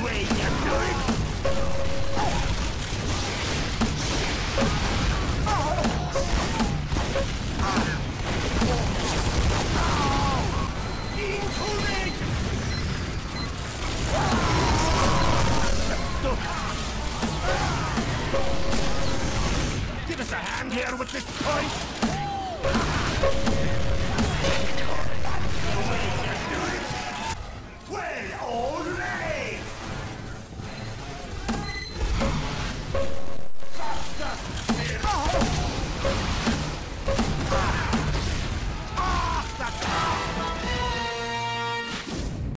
away, you good! Give us a hand here with this point! Well, all